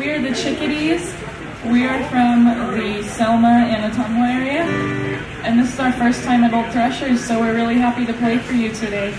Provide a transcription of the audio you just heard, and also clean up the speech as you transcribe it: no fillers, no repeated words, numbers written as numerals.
We are the Chickadees. We are from the Selma and Ottumwa area. And this is our first time at Old Threshers, so we're really happy to play for you today.